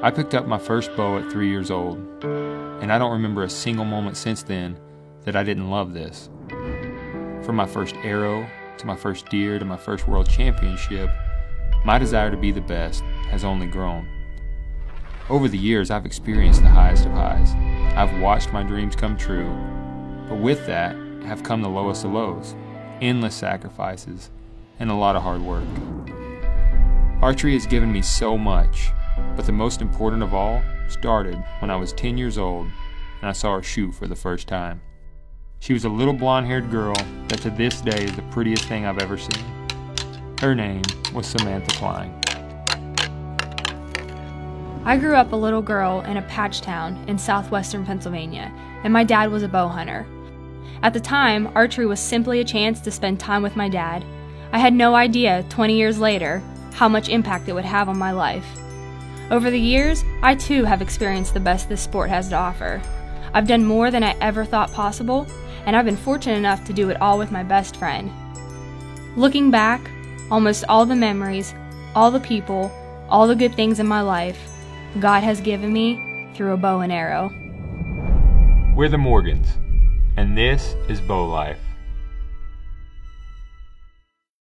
I picked up my first bow at 3 years old, and I don't remember a single moment since then that I didn't love this. From my first arrow, to my first deer, to my first world championship, my desire to be the best has only grown. Over the years, I've experienced the highest of highs. I've watched my dreams come true, but with that have come the lowest of lows, endless sacrifices, and a lot of hard work. Archery has given me so much, but the most important of all started when I was 10 years old and I saw her shoot for the first time. She was a little blonde-haired girl that to this day is the prettiest thing I've ever seen. Her name was Samantha Klein. I grew up a little girl in a patch town in southwestern Pennsylvania, and my dad was a bow hunter. At the time, archery was simply a chance to spend time with my dad. I had no idea 20 years later how much impact it would have on my life. Over the years, I too have experienced the best this sport has to offer. I've done more than I ever thought possible, and I've been fortunate enough to do it all with my best friend. Looking back, almost all the memories, all the people, all the good things in my life, God has given me through a bow and arrow. We're the Morgans, and this is Bow Life.